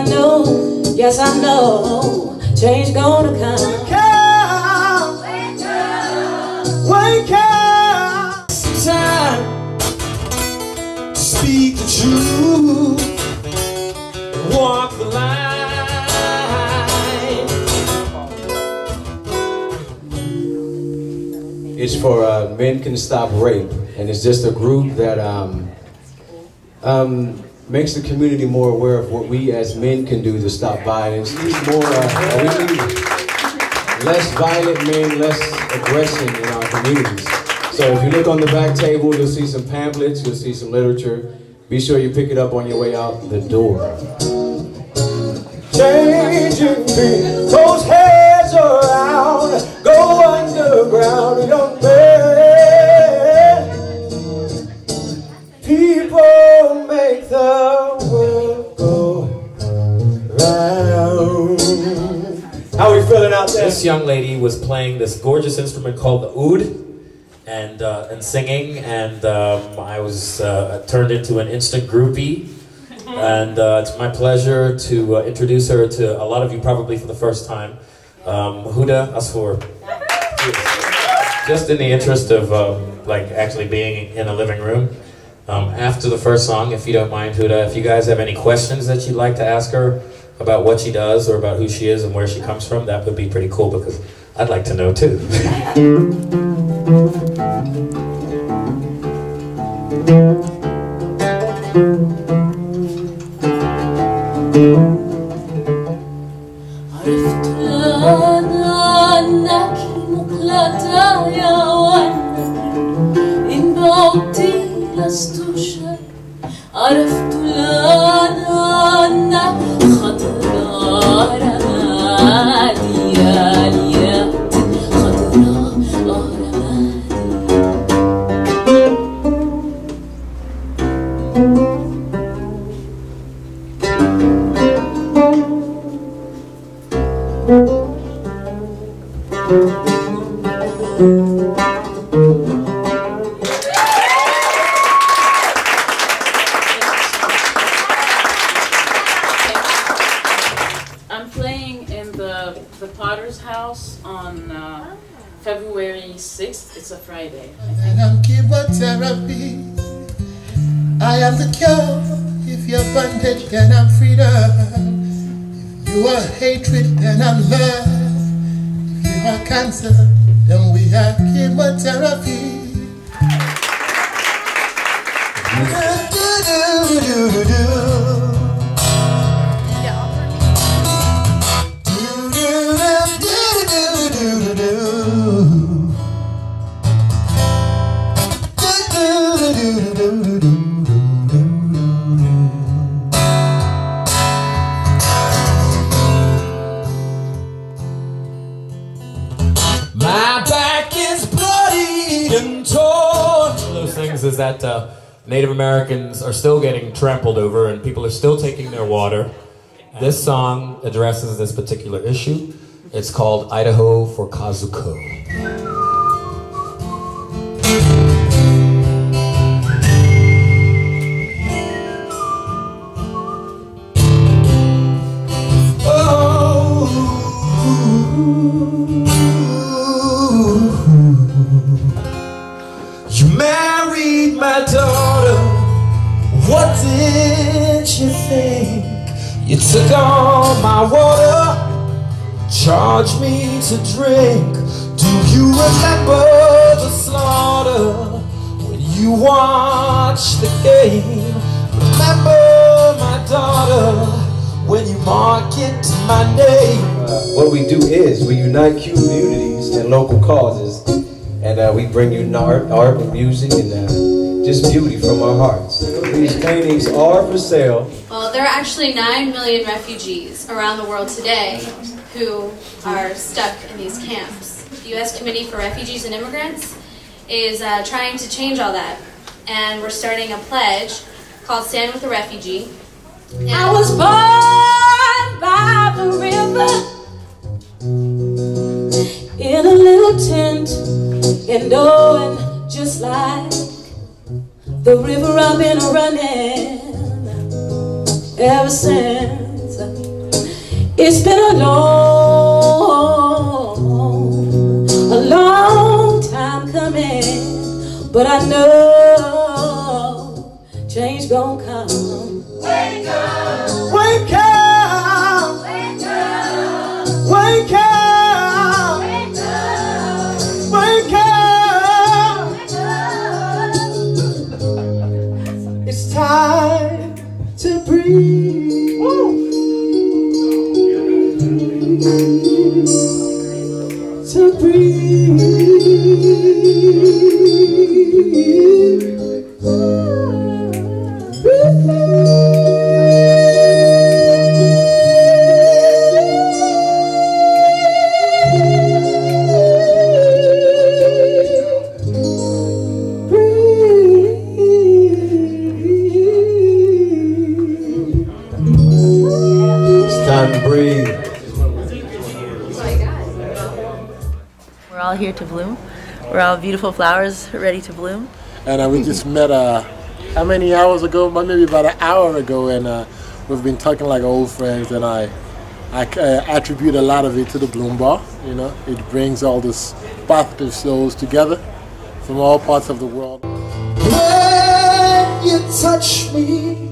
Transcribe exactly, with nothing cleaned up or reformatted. I know, yes I know, change gonna come. Wake up, wake up, wake up. It's time to speak the truth, walk the line. It's for uh, Men Can Stop Rape, and it's just a group that um um. makes the community more aware of what we as men can do to stop violence. We need more, uh, we need less violent men, less aggression in our communities. So if you look on the back table, you'll see some pamphlets, you'll see some literature. Be sure you pick it up on your way out the door. Changing me, those heads around, go underground, young men. People make the This young lady was playing this gorgeous instrument called the oud, and uh, and singing, and um, I was uh, turned into an instant groupie, and uh, it's my pleasure to uh, introduce her to a lot of you probably for the first time, um, Huda Asfour. Just in the interest of uh, like actually being in a living room, um, after the first song, if you don't mind, Huda, if you guys have any questions that you'd like to ask her about what she does or about who she is and where she comes from, that would be pretty cool because I'd like to know too. February sixth, it's a Friday. And I'm chemotherapy. I am the cure. If you're bondage, then I'm freedom. If you are hatred, then I'm love. If you are cancer, then we have chemotherapy. Do, do, do, do, do. Is that uh, Native Americans are still getting trampled over and people are still taking their water. This song addresses this particular issue. It's called Idaho for Kazuko. You took all my water, charged me to drink. Do you remember the slaughter when you watched the game? Remember my daughter when you market my name. Uh, what we do is we unite communities and local causes, and uh, we bring you art, art and music and uh, just beauty from our hearts. These paintings are for sale. Well, there are actually nine million refugees around the world today who are stuck in these camps. The U S Committee for Refugees and Immigrants is uh, trying to change all that. And we're starting a pledge called Stand with a Refugee. And I was born by the river in a little tent and knowing just like the river I've been running. ever since. It's been a long, a long time coming, but I know change gon' come. Wake up! Wake up! Wake up! Wake up! To breathe. Here to bloom. We're all beautiful flowers ready to bloom. And uh, we just met uh, how many hours ago? Maybe about an hour ago, and uh, we've been talking like old friends. And I, I uh, attribute a lot of it to the Bloom Bar. You know, it brings all these positive souls together from all parts of the world. When you touch me.